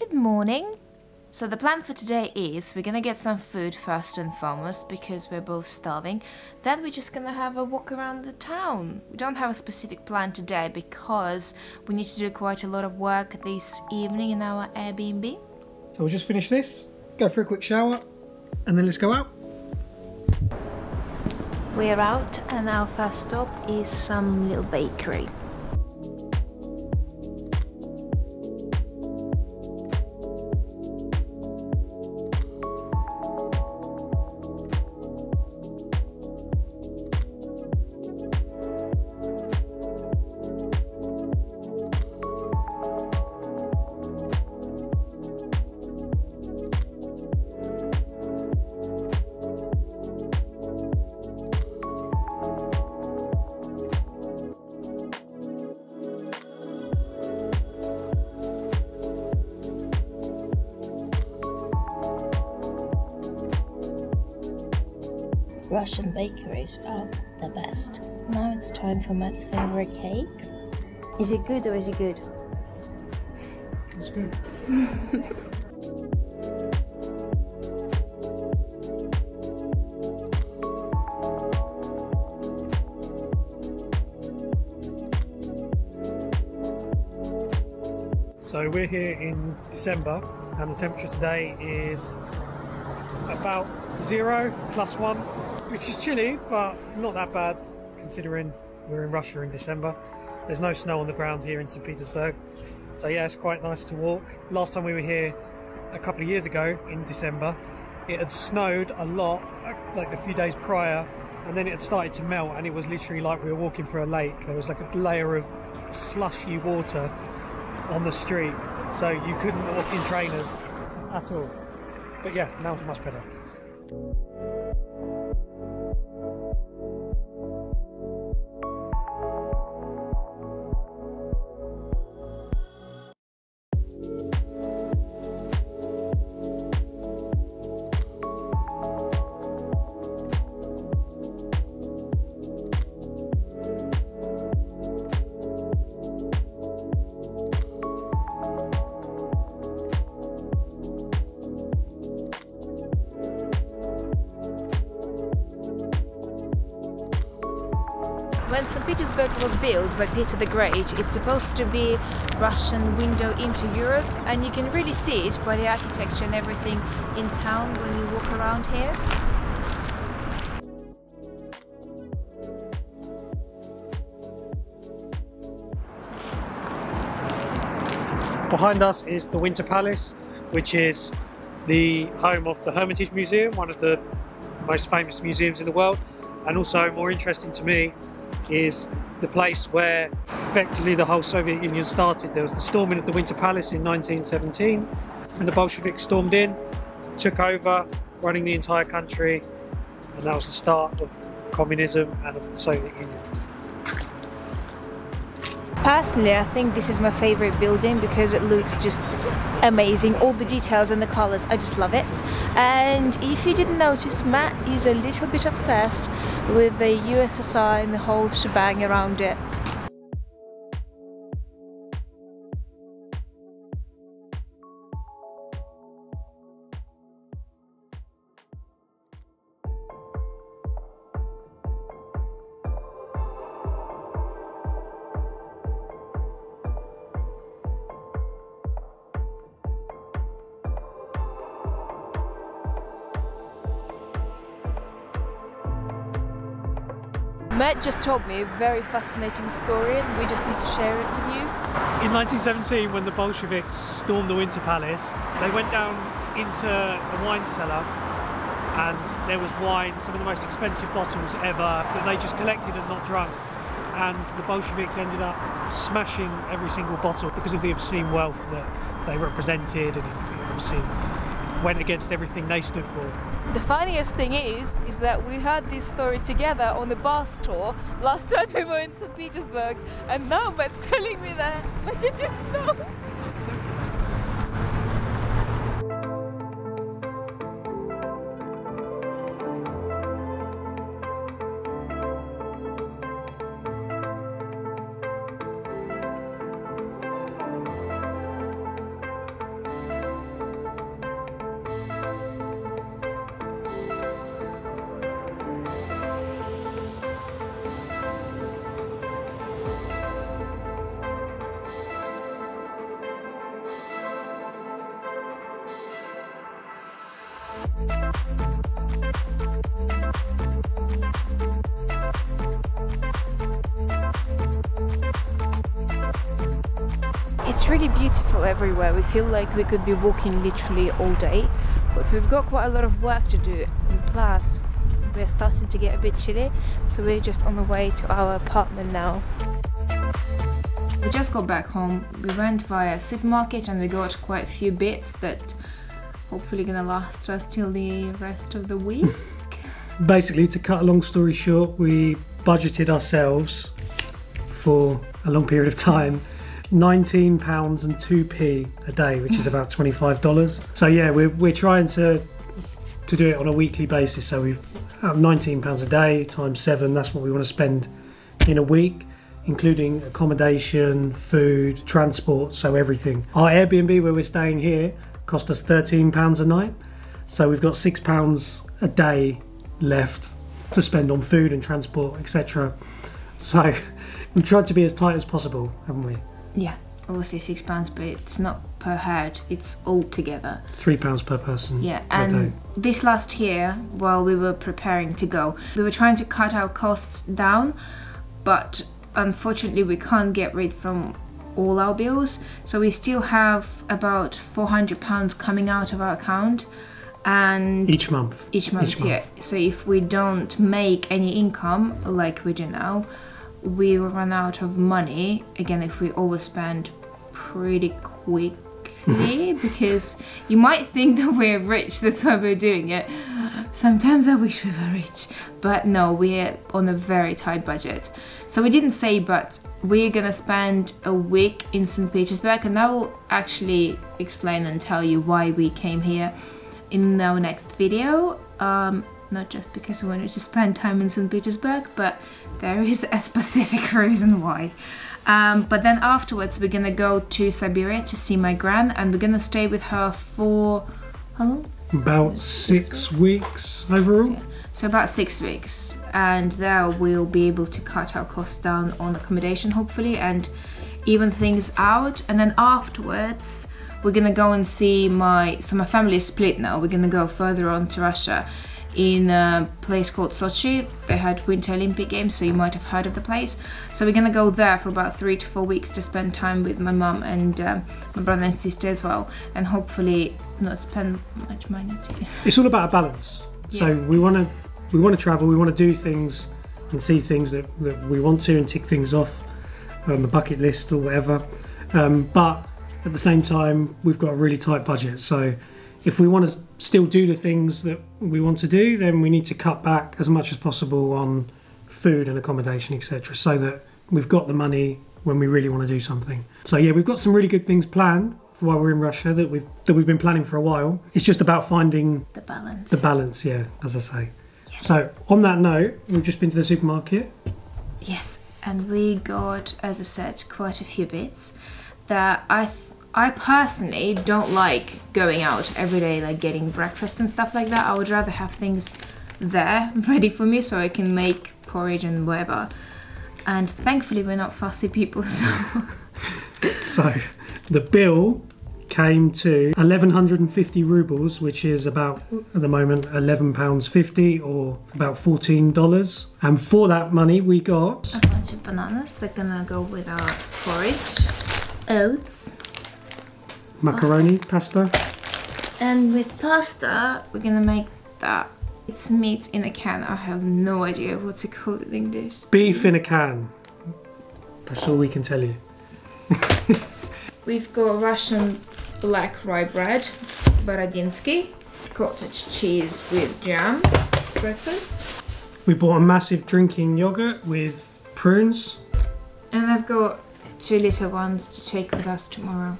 Good morning. So the plan for today is we're gonna get some food first and foremost because we're both starving. Then we're just gonna have a walk around the town. We don't have a specific plan today because we need to do quite a lot of work this evening in our Airbnb. So we'll just finish this, go for a quick shower, and then let's go out. We're out and our first stop is some little bakery. Russian bakeries are the best. Now it's time for Matt's favorite cake. Is it good or is it good? It's good. So we're here in December and the temperature today is about 0 +1. Which is chilly, but not that bad considering we're in Russia in December. There's no snow on the ground here in St. Petersburg. So yeah, it's quite nice to walk. Last time we were here a couple of years ago in December, it had snowed a lot, like a few days prior, and then it had started to melt and it was literally like we were walking through a lake. There was like a layer of slushy water on the street. So you couldn't walk in trainers at all. But yeah, now it's much better. When St. Petersburg was built by Peter the Great, it's supposed to be Russian window into Europe, and you can really see it by the architecture and everything in town when you walk around here. Behind us is the Winter Palace, which is the home of the Hermitage Museum, one of the most famous museums in the world, and also more interesting to me is the place where effectively the whole Soviet Union started. There was the storming of the Winter Palace in 1917 and the Bolsheviks stormed in, took over, running the entire country, and that was the start of communism and of the Soviet Union. Personally, I think this is my favorite building because it looks just amazing. All the details and the colors, I just love it. And if you didn't notice, Matt is a little bit obsessed with the USSR and the whole shebang around it. Matt just told me a very fascinating story and we just need to share it with you. In 1917, when the Bolsheviks stormed the Winter Palace, they went down into a wine cellar and there was wine, some of the most expensive bottles ever, that they just collected and not drunk. And the Bolsheviks ended up smashing every single bottle because of the obscene wealth that they represented, and it obviously went against everything they stood for. The funniest thing is that we heard this story together on the bus tour last time we were in St. Petersburg, and now Matt's telling me that, like, I didn't know. It's really beautiful everywhere. We feel like we could be walking literally all day, but we've got quite a lot of work to do, and plus we're starting to get a bit chilly, so we're just on the way to our apartment now. We just got back home. We went via a supermarket and we got quite a few bits that hopefully gonna last us till the rest of the week. Basically, to cut a long story short, we budgeted ourselves for a long period of time £19.02 a day, which is about $25. So yeah, we're trying to do it on a weekly basis. So we've £19 a day times 7. That's what we want to spend in a week, including accommodation, food, transport, so everything. Our Airbnb where we're staying here cost us £13 a night. So we've got £6 a day left to spend on food and transport, etc. So we've tried to be as tight as possible, haven't we? Yeah, obviously £6, but it's not per head, it's all together. £3 per person. Yeah, and this last year, while we were preparing to go, we were trying to cut our costs down, but unfortunately we can't get rid from all our bills, so we still have about £400 coming out of our account. And each month, yeah. So if we don't make any income like we do now, we will run out of money again if we overspend pretty quickly, because you might think that we're rich, that's why we're doing it. Sometimes I wish we were rich, but no, we're on a very tight budget. So we didn't say, but we're gonna spend a week in St. Petersburg, and I will actually explain and tell you why we came here in our next video. Not just because we wanted to spend time in St. Petersburg, but there is a specific reason why. But then afterwards we're gonna go to Siberia to see my gran, and we're gonna stay with her for how long? About six weeks overall. Yeah. So about 6 weeks, and there we'll be able to cut our costs down on accommodation hopefully and even things out. And then afterwards we're gonna go and see my family is split now. We're gonna go further on to Russia, in a place called Sochi. They had Winter Olympic Games, so you might have heard of the place. So we're gonna go there for about 3 to 4 weeks to spend time with my mum and my brother and sister as well, and hopefully not spend much money too. It's all about a balance. Yeah. So we want to travel, we want to do things and see things that we want to, and tick things off on the bucket list or whatever. But at the same time, we've got a really tight budget, so if we want to still do the things that we want to do, then we need to cut back as much as possible on food and accommodation, etc., so that we've got the money when we really want to do something. So yeah, we've got some really good things planned for while we're in Russia that we've been planning for a while. It's just about finding the balance. The balance, yeah, as I say. Yeah. So on that note, we've just been to the supermarket. Yes, and we got, as I said, quite a few bits that I personally don't like going out every day, like getting breakfast and stuff like that. I would rather have things there ready for me so I can make porridge and whatever. And thankfully we're not fussy people, so... So, the bill came to 1150 rubles, which is about, at the moment, £11.50 or about $14. And for that money we got... a bunch of bananas, they're gonna go with our porridge, oats, macaroni, pasta. And with pasta, we're gonna make that. It's meat in a can. I have no idea what to call it in English. Beef in a can. That's all we can tell you. We've got Russian black rye bread, Baradinsky, cottage cheese with jam, breakfast. We bought a massive drinking yogurt with prunes. And I've got 2 little ones to take with us tomorrow.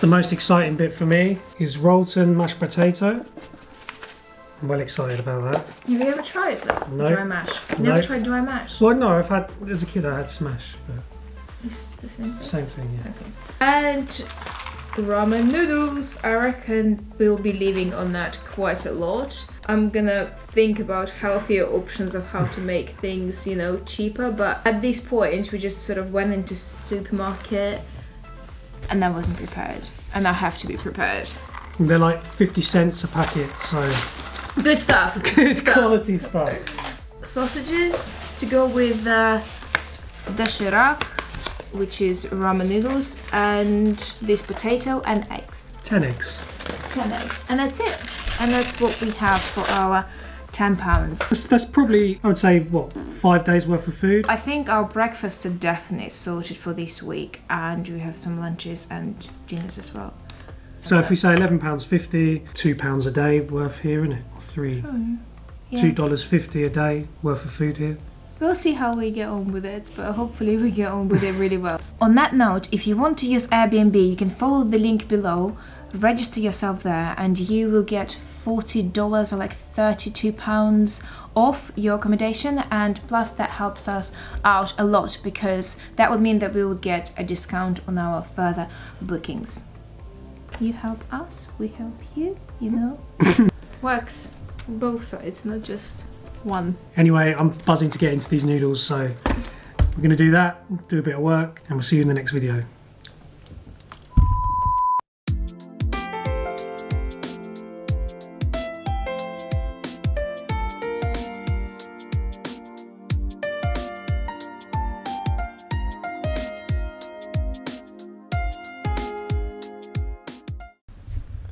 The most exciting bit for me is Rolton mashed potato. I'm well excited about that. Have you ever tried that? No. Dry mash? Never tried dry mash? Well, no, I've had, as a kid I had smash. But it's the same thing? Same thing, yeah. Okay. And ramen noodles. I reckon we'll be living on that quite a lot. I'm gonna think about healthier options of how to make things, you know, cheaper. But at this point, we just sort of went into supermarket, and I wasn't prepared, and I have to be prepared. And they're like 50 cents a packet, so... Good stuff. Good quality stuff. Sausages to go with the shirak, which is ramen noodles, and this potato and eggs. 10 eggs. 10 eggs. And that's it. And that's what we have for our £10. That's probably, I would say, what, 5 days worth of food? I think our breakfasts are definitely sorted for this week, and we have some lunches and dinners as well. So if we say £11.50, £2 a day worth here, isn't it? Or three. Oh, yeah. $2.50 a day worth of food here. We'll see how we get on with it, but hopefully we get on with it really well. On that note, if you want to use Airbnb, you can follow the link below, register yourself there, and you will get $40 or like £32 off your accommodation, and plus that helps us out a lot because that would mean that we would get a discount on our further bookings. You help us, we help you, you know. Works both sides, not just one. Anyway, I'm buzzing to get into these noodles, so we're going to do that, do a bit of work, and we'll see you in the next video.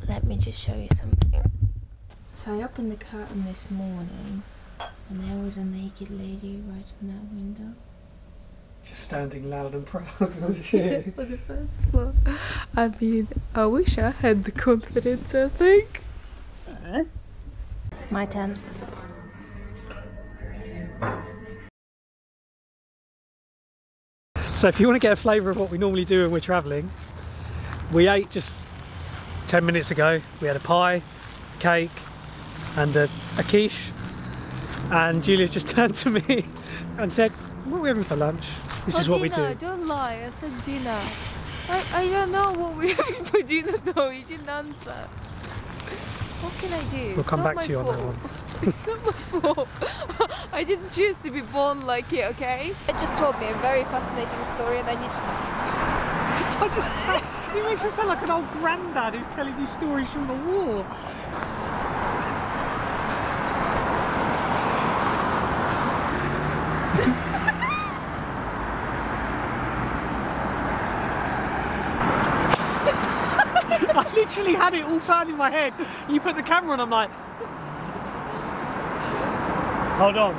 Let me just show you something. So I opened the curtain this morning and there was a naked lady right in that window. Just standing loud and proud on the shade. On the first floor. I mean, I wish I had the confidence, I think. My turn. So if you want to get a flavour of what we normally do when we're travelling, we ate just 10 minutes ago. We had a pie, cake and a quiche, and Julia's just turned to me and said, what are we having for lunch? This is what dinner, we do. Don't lie, I said dinner. I don't know what we're having for dinner though, you didn't answer. What can I do? We'll come back to you on that one. It's not my fault. I didn't choose to be born like it, okay? It just told me a very fascinating story and I need... He makes you sound like an old granddad who's telling you stories from the war. I literally had it all planned in my head. You put the camera on, I'm like... Hold on.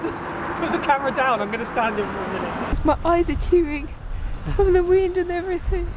Put the camera down, I'm going to stand in for a minute. My eyes are tearing from the wind and everything.